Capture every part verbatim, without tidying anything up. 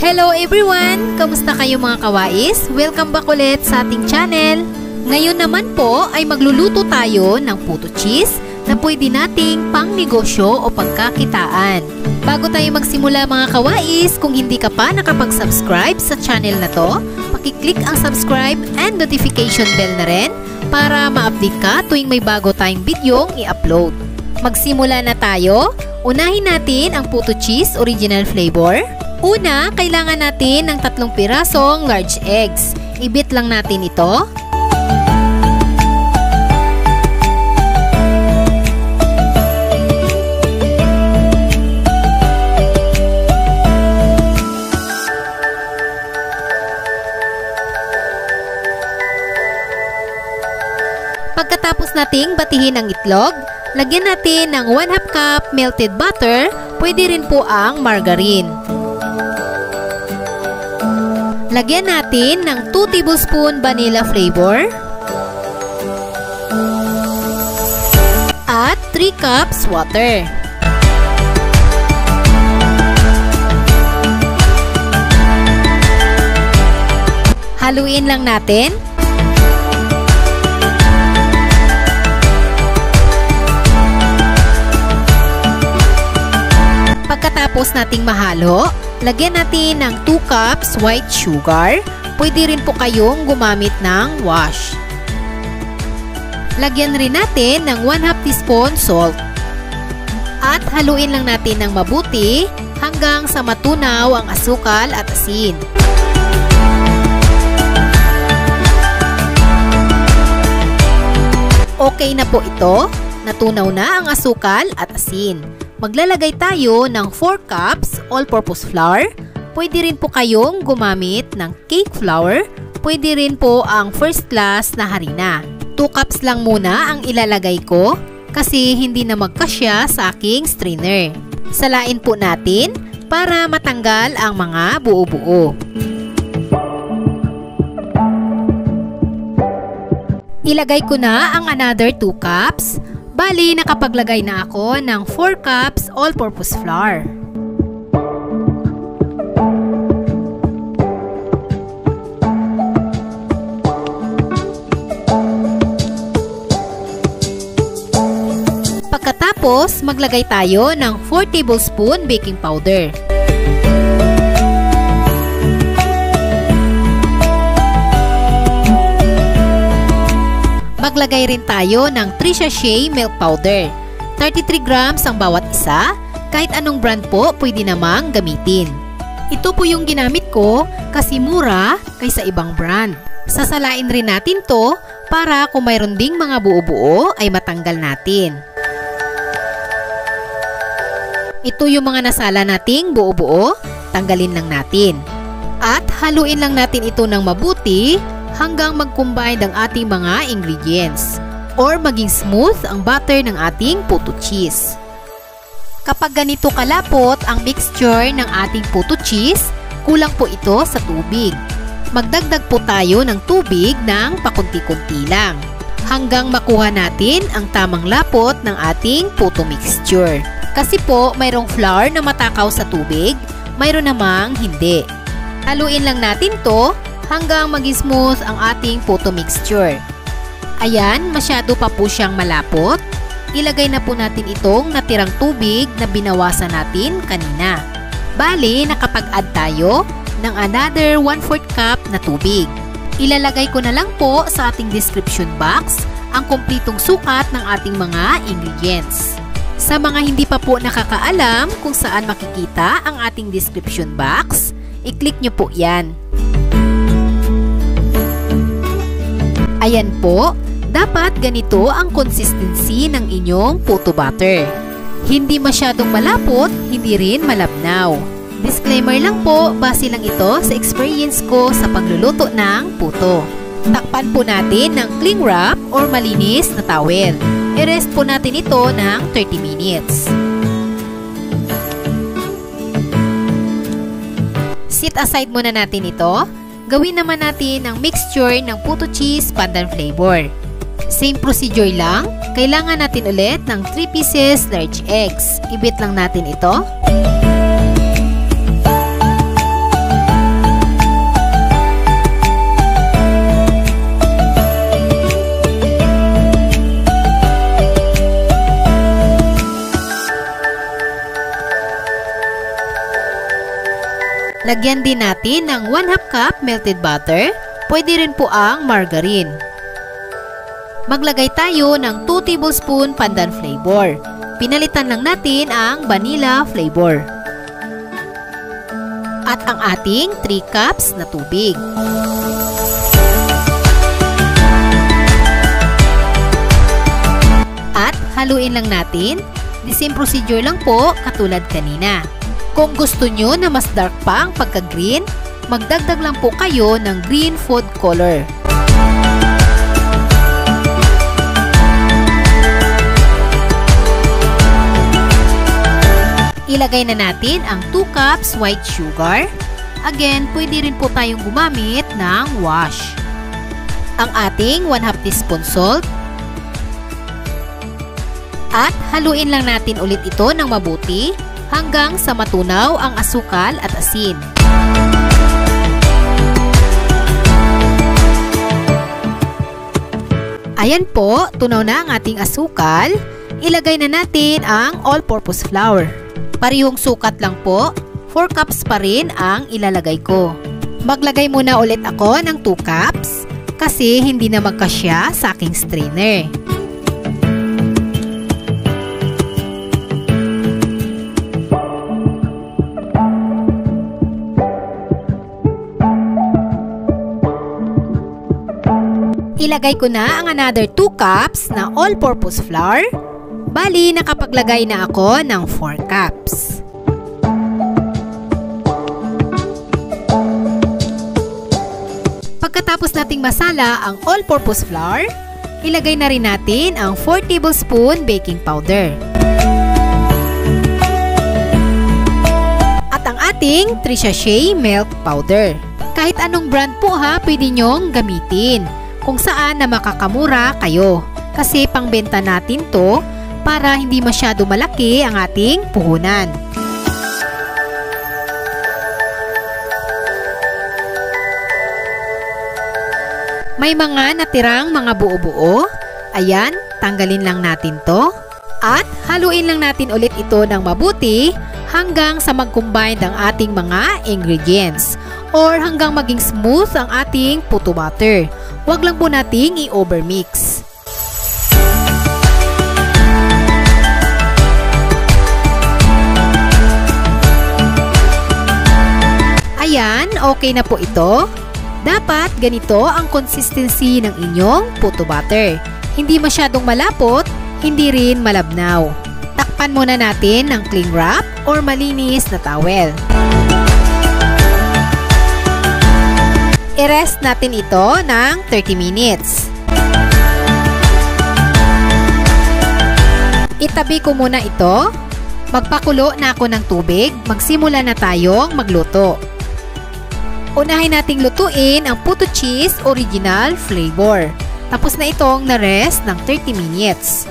Hello everyone! Kamusta kayo mga kawais? Welcome back ulit sa ating channel. Ngayon naman po ay magluluto tayo ng puto cheese na pwede nating pangnegosyo o pagkakitaan. Bago tayo magsimula mga kawais, kung hindi ka pa nakapag-subscribe sa channel na to, pakiclick ang subscribe and notification bell na rin para ma-update ka tuwing may bago tayong bidyong i-upload. Magsimula na tayo. Unahin natin ang puto cheese original flavor. Una, kailangan natin ng tatlong pirasong large eggs. Ibit lang natin ito. Pagkatapos nating batihin ang itlog, lagyan natin ng one half cup melted butter. Pwede rin po ang margarine. Lagyan natin ng two tablespoon vanilla flavor at three cups water. Haluin lang natin. Pagkatapos nating mahalo, lagyan natin ng two cups white sugar. Pwede rin po kayong gumamit ng wash. Lagyan rin natin ng one half teaspoon salt. At haluin lang natin ng mabuti hanggang sa matunaw ang asukal at asin. Okay na po ito. Natunaw na ang asukal at asin. Maglalagay tayo ng four cups all-purpose flour. Pwede rin po kayong gumamit ng cake flour. Pwede rin po ang first class na harina. two cups lang muna ang ilalagay ko kasi hindi na magkasya sa aking strainer. Salain po natin para matanggal ang mga buo-buo. Ilagay ko na ang another two cups. Bali, nakapaglagay na ako ng four cups all-purpose flour. Pagkatapos, maglagay tayo ng four tablespoon baking powder. Maglagay rin tayo ng three sachet milk powder. thirty-three grams ang bawat isa. Kahit anong brand po, pwede namang gamitin. Ito po yung ginamit ko kasi mura kaysa ibang brand. Sasalain rin natin to para kung mayroon ding mga buo-buo ay matanggal natin. Ito yung mga nasala nating buo-buo, tanggalin lang natin. At haluin lang natin ito ng mabuti hanggang mag-combine ang ating mga ingredients or maging smooth ang butter ng ating puto cheese. Kapag ganito kalapot ang mixture ng ating puto cheese, kulang po ito sa tubig. Magdagdag po tayo ng tubig ng pakunti-kunti lang hanggang makuha natin ang tamang lapot ng ating puto mixture. Kasi po mayroong flour na matakaw sa tubig, mayroon namang hindi. Haluin lang natin to hanggang maging smooth ang ating puto mixture. Ayan, masyado pa po siyang malapot. Ilagay na po natin itong natirang tubig na binawasan natin kanina. Bali, nakapag-add tayo ng another one fourth cup na tubig. Ilalagay ko na lang po sa ating description box ang kumpletong sukat ng ating mga ingredients. Sa mga hindi pa po nakakaalam kung saan makikita ang ating description box, i-click nyo po yan. Ayan po, dapat ganito ang consistency ng inyong puto butter. Hindi masyadong malapot, hindi rin malabnaw. Disclaimer lang po, base lang ito sa experience ko sa pagluluto ng puto. Takpan po natin ng cling wrap or malinis na towel. I-rest po natin ito ng thirty minutes. Set aside muna natin ito. Gawin naman natin ang mixture ng puto cheese pandan flavor. Same procedure lang, kailangan natin ulit ng three pieces large eggs. Ibit lang natin ito. Lagyan din natin ng one half cup melted butter, pwede rin po ang margarine. Maglagay tayo ng two tablespoon pandan flavor. Pinalitan lang natin ang vanilla flavor. At ang ating three cups na tubig. At haluin lang natin. The same procedure lang po katulad kanina. Kung gusto nyo na mas dark pa ang pagka-green, magdagdag lang po kayo ng green food color. Ilagay na natin ang two cups white sugar. Again, pwede rin po tayong gumamit ng wash. Ang ating one half teaspoon salt. At haluin lang natin ulit ito ng mabuti hanggang sa matunaw ang asukal at asin. Ayan po, tunaw na ang ating asukal. Ilagay na natin ang all-purpose flour. Parehong sukat lang po, four cups pa rin ang ilalagay ko. Maglagay muna ulit ako ng two cups kasi hindi na magkasya sa aking strainer. Ilagay ko na ang another two cups na all-purpose flour. Bali, nakapaglagay na ako ng four cups. Pagkatapos nating masala ang all-purpose flour, ilagay na rin natin ang four tablespoon baking powder. At ang ating three sachet milk powder. Kahit anong brand po ha, pwede nyong gamitin. Kung saan na makakamura kayo kasi pangbenta natin to para hindi masyado malaki ang ating puhunan. May mga natirang mga buo-buo, ayan, tanggalin lang natin to at haluin lang natin ulit ito ng mabuti hanggang sa mag-combine ang ating mga ingredients or hanggang maging smooth ang ating puto butter. Huwag lang po nating i-overmix. Ayan, okay na po ito. Dapat ganito ang consistency ng inyong puto butter. Hindi masyadong malapot, hindi rin malabnaw. Takpan muna natin ng cling wrap or malinis na towel. I-rest natin ito ng thirty minutes. Itabi ko muna ito. Magpakulo na ako ng tubig. Magsimula na tayong magluto. Unahin nating lutuin ang puto cheese original flavor. Tapos na itong na-rest ng thirty minutes.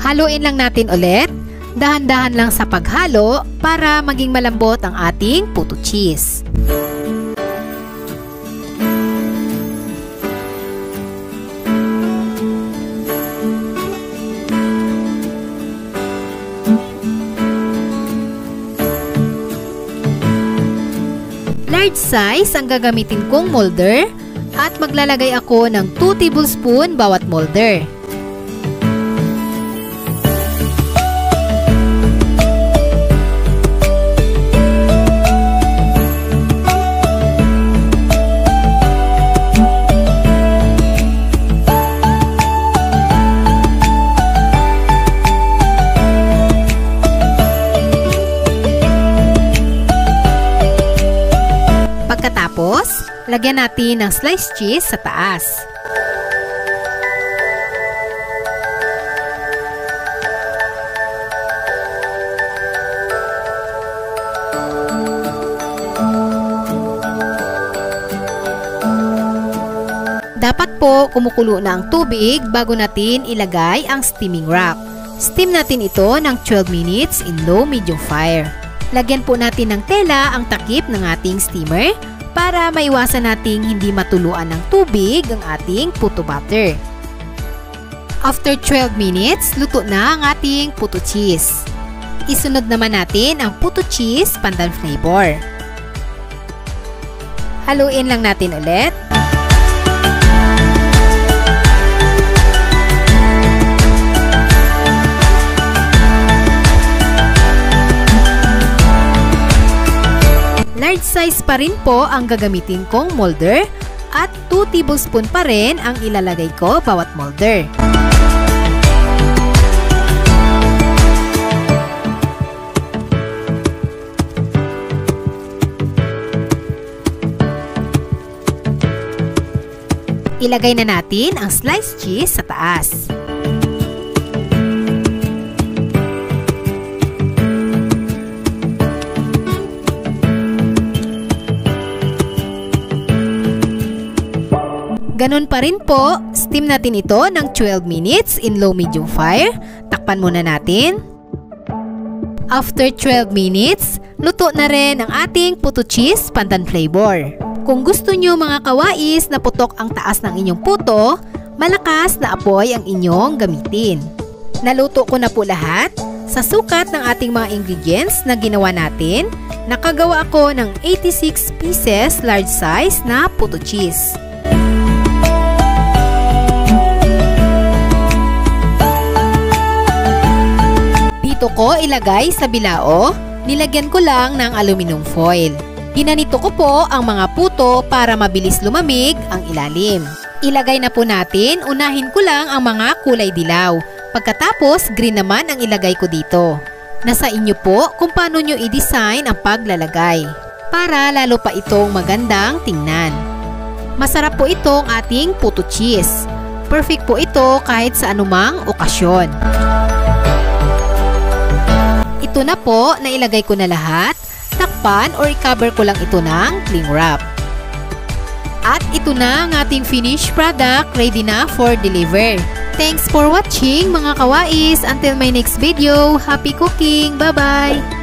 Haluin lang natin ulit. Dahan-dahan lang sa paghalo para maging malambot ang ating puto cheese. Large size ang gagamitin kong molder at maglalagay ako ng two tablespoon bawat molder. Pagkatapos, lagyan natin ng sliced cheese sa taas. Dapat po kumukulo na ang tubig bago natin ilagay ang steaming wrap. Steam natin ito ng twelve minutes in low-medium fire. Lagyan po natin ng tela ang takip ng ating steamer para maiwasan nating hindi matuluan ng tubig ang ating puto butter. After twelve minutes, luto na ang ating puto cheese. Isunod naman natin ang puto cheese pandan flavor. Haluin lang natin ulit. Large size pa rin po ang gagamitin kong molder at two tablespoon pa rin ang ilalagay ko bawat molder. Ilagay na natin ang sliced cheese sa taas. Ganun pa rin po, steam natin ito ng twelve minutes in low-medium fire. Takpan muna natin. After twelve minutes, luto na rin ang ating puto cheese pandan flavor. Kung gusto nyo mga kawais na putok ang taas ng inyong puto, malakas na apoy ang inyong gamitin. Naluto ko na po lahat. Sa sukat ng ating mga ingredients na ginawa natin, nakagawa ako ng eighty-six pieces large size na puto cheese. Dito ko ilagay sa bilao, nilagyan ko lang ng aluminum foil. Ginanito ko po ang mga puto para mabilis lumamig ang ilalim. Ilagay na po natin, unahin ko lang ang mga kulay dilaw. Pagkatapos, green naman ang ilagay ko dito. Nasa inyo po kung paano nyo i-design ang paglalagay para lalo pa itong magandang tingnan. Masarap po itong ating puto cheese. Perfect po ito kahit sa anumang okasyon. Ito na po, nailagay ko na lahat. Takpan or i-cover ko lang ito ng cling wrap. At ito na ang ating finished product, ready na for deliver. Thanks for watching mga kawais. Until my next video, happy cooking! Bye-bye!